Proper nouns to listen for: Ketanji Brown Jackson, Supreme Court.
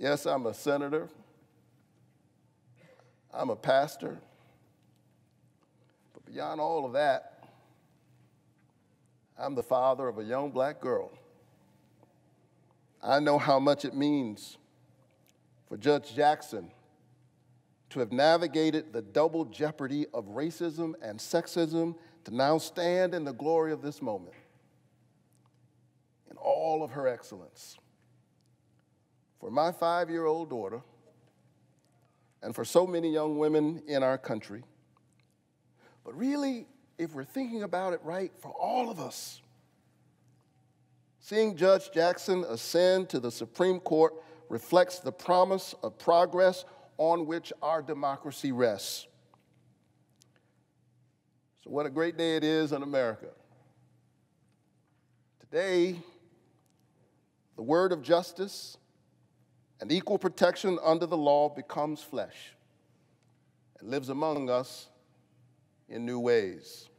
Yes, I'm a senator. I'm a pastor. But beyond all of that, I'm the father of a young black girl. I know how much it means for Judge Jackson to have navigated the double jeopardy of racism and sexism to now stand in the glory of this moment in all of her excellence. For my 5-year-old daughter and for so many young women in our country, but really, if we're thinking about it right, for all of us, seeing Judge Jackson ascend to the Supreme Court reflects the promise of progress on which our democracy rests. So what a great day it is in America. Today, the word of justice and equal protection under the law becomes flesh and lives among us in new ways.